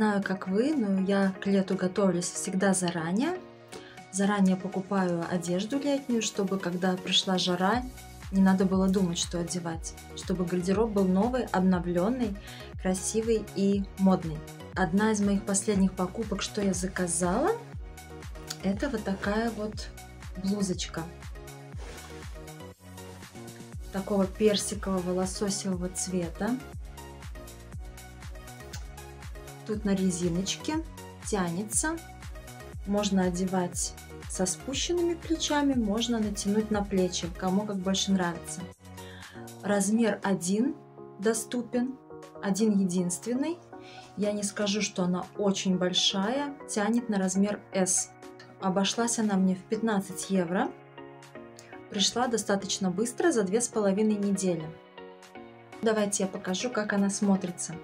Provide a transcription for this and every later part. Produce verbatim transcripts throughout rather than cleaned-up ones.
знаю, как вы, но я к лету готовлюсь всегда заранее. Заранее покупаю одежду летнюю, чтобы когда пришла жара, не надо было думать, что одевать. Чтобы гардероб был новый, обновленный, красивый и модный. Одна из моих последних покупок, что я заказала, это вот такая вот блузочка. Такого персикового лососевого цвета. Тут на резиночке тянется. Можно одевать со спущенными плечами, можно натянуть на плечи, кому как больше нравится. Размер один доступен, один единственный. Я не скажу, что она очень большая, тянет на размер эс. Обошлась она мне в пятнадцать евро. Пришла достаточно быстро, за две с половиной недели. Давайте я покажу, как она смотрится.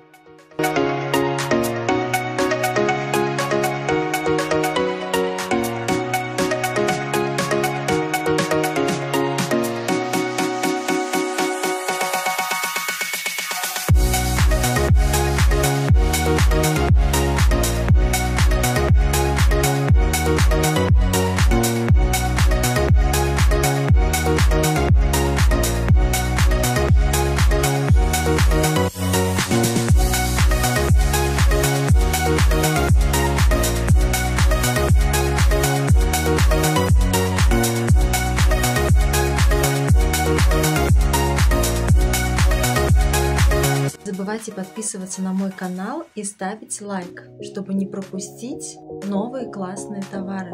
Давайте подписываться на мой канал и ставить лайк, чтобы не пропустить новые классные товары.